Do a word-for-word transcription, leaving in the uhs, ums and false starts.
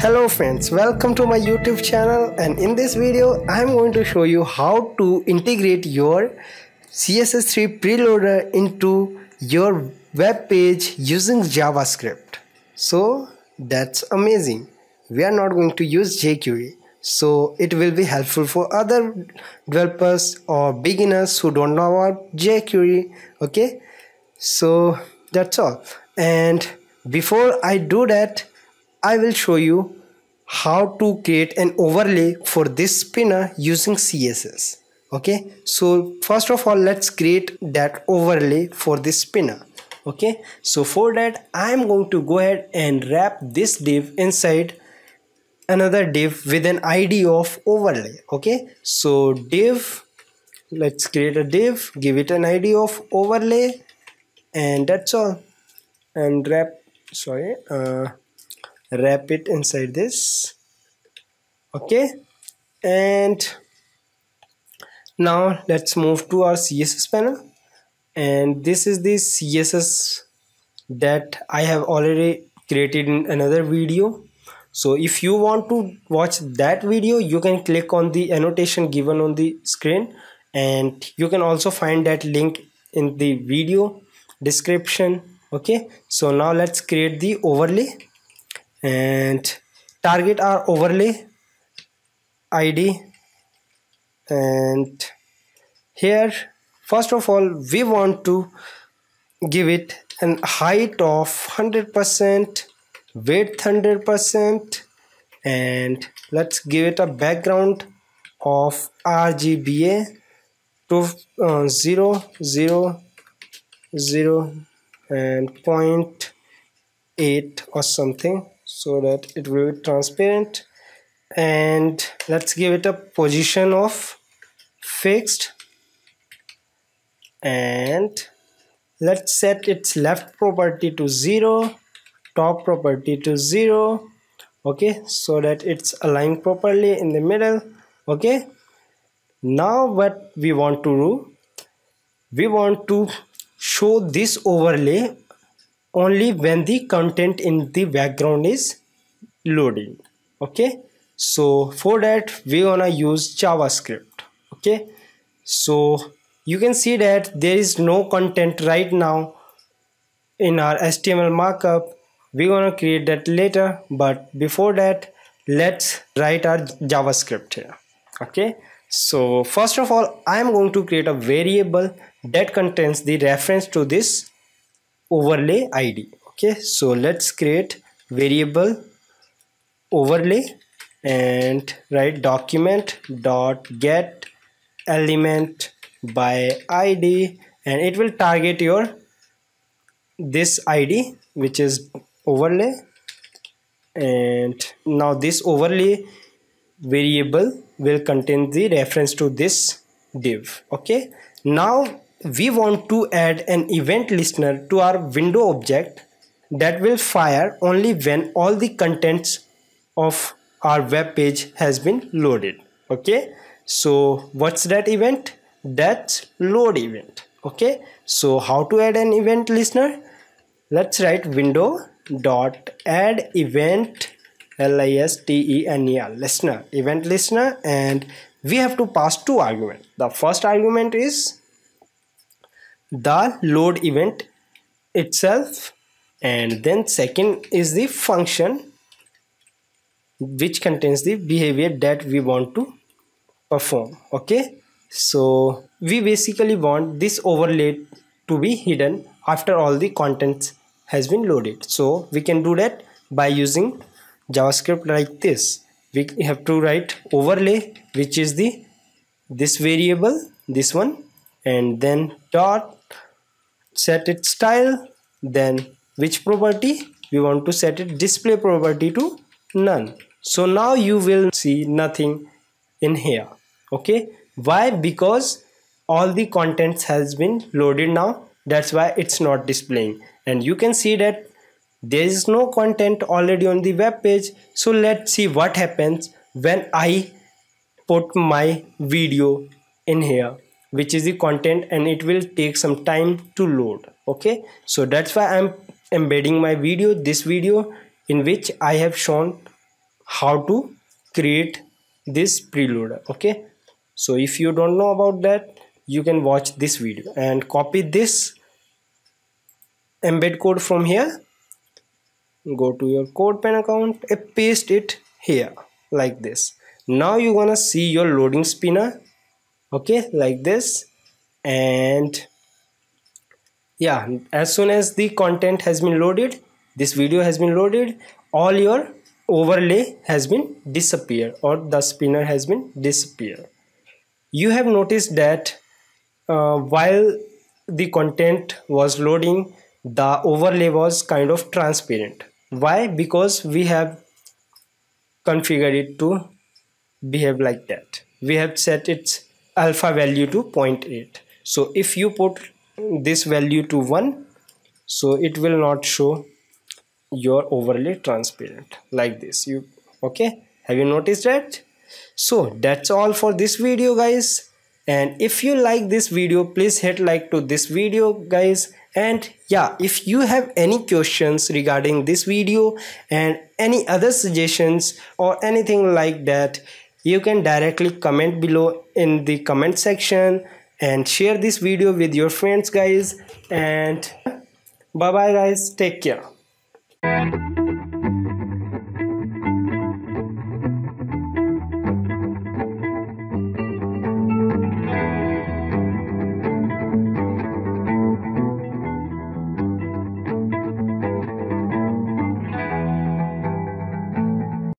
Hello friends, welcome to my YouTube channel, and in this video I am going to show you how to integrate your C S S three preloader into your web page using JavaScript. So that's amazing. We are not going to use jQuery, so it will be helpful for other developers or beginners who don't know about jQuery. Okay, so that's all. And before I do that, I will show you how to create an overlay for this spinner using C S S. Okay, so first of all, let's create that overlay for this spinner. Okay, so for that I am going to go ahead and wrap this div inside another div with an I D of overlay. Okay, so div, let's create a div, give it an I D of overlay, and that's all. And wrap, sorry, uh, wrap it inside this. Okay, and now let's move to our C S S panel, and this is the C S S that I have already created in another video. So if you want to watch that video, you can click on the annotation given on the screen, and you can also find that link in the video description. Okay, so now let's create the overlay and target our overlay I D, and here first of all we want to give it an height of one hundred percent, width one hundred percent, and let's give it a background of R G B A to uh, zero zero zero and zero point eight or something, so that it will be transparent. And let's give it a position of fixed, and let's set its left property to zero, top property to zero. Okay, so that it's aligned properly in the middle. Okay, now what we want to do, we want to show this overlay only when the content in the background is loading. Okay, so for that we gonna use JavaScript. Okay, so you can see that there is no content right now in our H T M L markup. We're gonna create that later, but before that let's write our JavaScript here. Okay, so first of all I am going to create a variable that contains the reference to this overlay I D. Okay, so let's create variable overlay and write document dot get element by I D, and it will target your this I D which is overlay. And now this overlay variable will contain the reference to this div. Okay, now we want to add an event listener to our window object that will fire only when all the contents of our web page has been loaded. Okay, so what's that event? That's load event. Okay, so how to add an event listener? Let's write window dot add event L I S T E N E R listener, event listener, and we have to pass two arguments. The first argument is the load event itself, and then second is the function which contains the behavior that we want to perform. Okay, so we basically want this overlay to be hidden after all the contents has been loaded. So we can do that by using JavaScript like this. We have to write overlay, which is the this variable, this one, and then dot set its style, then which property we want to set it, display property to none. So now you will see nothing in here. Okay, why? Because all the contents has been loaded now, that's why it's not displaying. And you can see that there is no content already on the web page. So let's see what happens when I put my video in here, which is the content, and it will take some time to load. Okay, so that's why I'm embedding my video, this video in which I have shown how to create this preloader. Okay, so if you don't know about that, you can watch this video and copy this embed code from here. Go to your CodePen account and paste it here like this. Now you're gonna see your loading spinner, okay, like this. And yeah, as soon as the content has been loaded, this video has been loaded, all your overlay has been disappeared, or the spinner has been disappeared. You have noticed that uh, while the content was loading, the overlay was kind of transparent. Why? Because we have configured it to behave like that. We have set its alpha value to zero point eight. So if you put this value to one, so it will not show your overlay transparent like this. You okay, have you noticed that? So that's all for this video, guys. And if you like this video, please hit like to this video, guys. And yeah, if you have any questions regarding this video and any other suggestions or anything like that, you can directly comment below in the comment section and share this video with your friends, guys. And bye bye, guys. Take care.